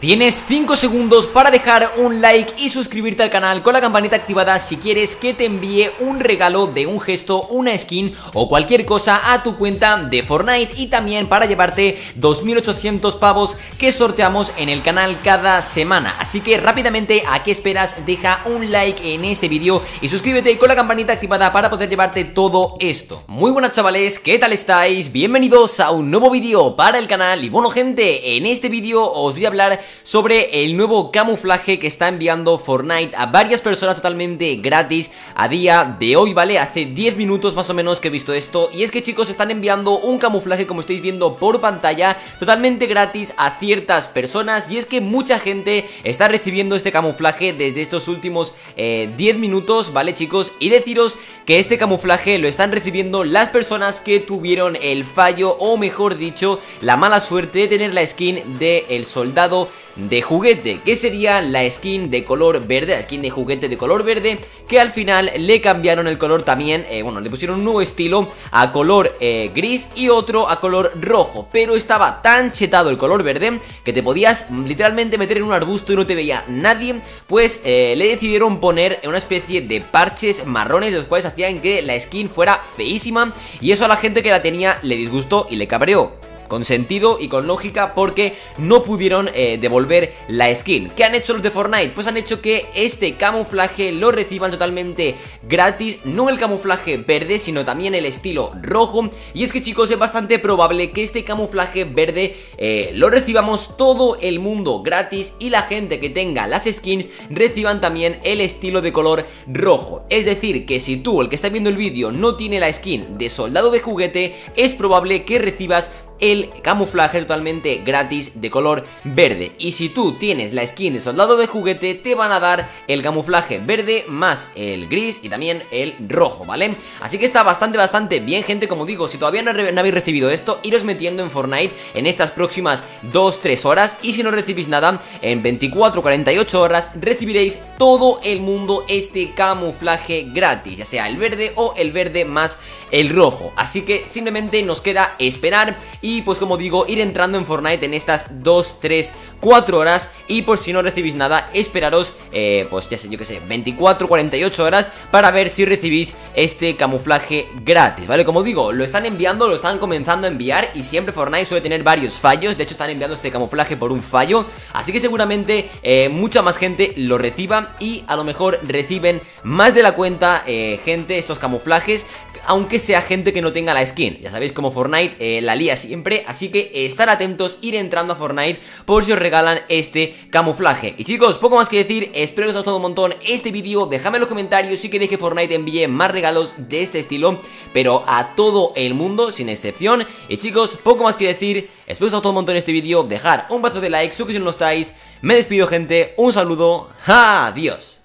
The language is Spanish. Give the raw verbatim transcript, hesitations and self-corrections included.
Tienes cinco segundos para dejar un like y suscribirte al canal con la campanita activada si quieres que te envíe un regalo de un gesto, una skin o cualquier cosa a tu cuenta de Fortnite, y también para llevarte dos mil ochocientos pavos que sorteamos en el canal cada semana. Así que rápidamente, ¿a qué esperas? Deja un like en este vídeo y suscríbete con la campanita activada para poder llevarte todo esto. Muy buenas, chavales, ¿qué tal estáis? Bienvenidos a un nuevo vídeo para el canal. Y bueno, gente, en este vídeo os voy a hablar sobre el nuevo camuflaje que está enviando Fortnite a varias personas totalmente gratis a día de hoy, ¿vale? Hace diez minutos más o menos que he visto esto, y es que, chicos, están enviando un camuflaje, como estáis viendo por pantalla, totalmente gratis a ciertas personas, y es que mucha gente está recibiendo este camuflaje desde estos últimos eh, diez minutos, ¿vale, chicos? Y deciros que este camuflaje lo están recibiendo las personas que tuvieron el fallo, o mejor dicho, la mala suerte de tener la skin de el soldado de juguete, que sería la skin de color verde, la skin de juguete de color verde, que al final le cambiaron el color también, eh, bueno, le pusieron un nuevo estilo a color eh, gris y otro a color rojo, pero estaba tan chetado el color verde que te podías literalmente meter en un arbusto y no te veía nadie. Pues eh, le decidieron poner una especie de parches marrones, los cuales hacían que la skin fuera feísima, y eso a la gente que la tenía le disgustó y le cabreó. Con sentido y con lógica, porque no pudieron eh, devolver la skin. ¿Qué han hecho los de Fortnite? Pues han hecho que este camuflaje lo reciban totalmente gratis. No el camuflaje verde, sino también el estilo rojo. Y es que, chicos, es bastante probable que este camuflaje verde eh, lo recibamos todo el mundo gratis, y la gente que tenga las skins reciban también el estilo de color rojo. Es decir, que si tú, el que está viendo el vídeo, no tiene la skin de soldado de juguete, es probable que recibas el camuflaje totalmente gratis de color verde. Y si tú tienes la skin de soldado de juguete, te van a dar el camuflaje verde más el gris y también el rojo, ¿vale? Así que está bastante, bastante bien, gente. Como digo, si todavía no, no habéis recibido esto, iros metiendo en Fortnite en estas próximas dos a tres horas, y si no recibís nada, en veinticuatro a cuarenta y ocho horas recibiréis todo el mundo este camuflaje gratis, ya sea el verde o el verde más el rojo. Así que simplemente nos queda esperar y Y pues, como digo, ir entrando en Fortnite en estas dos, tres, cuatro horas. Y por si no recibís nada, esperaros, eh, pues ya sé, yo que sé, veinticuatro, cuarenta y ocho horas para ver si recibís este camuflaje gratis, ¿vale? Como digo, lo están enviando, lo están comenzando a enviar, y siempre Fortnite suele tener varios fallos. De hecho, están enviando este camuflaje por un fallo, así que seguramente eh, mucha más gente lo reciba, y a lo mejor reciben más de la cuenta eh, gente estos camuflajes, aunque sea gente que no tenga la skin. Ya sabéis cómo Fortnite eh, la lía siempre, así que estar atentos, ir entrando a Fortnite por si os regalan este camuflaje. Y, chicos, poco más que decir. Espero que os haya gustado un montón este vídeo. Dejadme en los comentarios si queréis que Fortnite envíe más regalos de este estilo, pero a todo el mundo, sin excepción. Y, chicos, poco más que decir. Espero que os haya gustado un montón este vídeo. Dejar un brazo de like, suscribiros si no lo estáis. Me despido, gente, un saludo, adiós.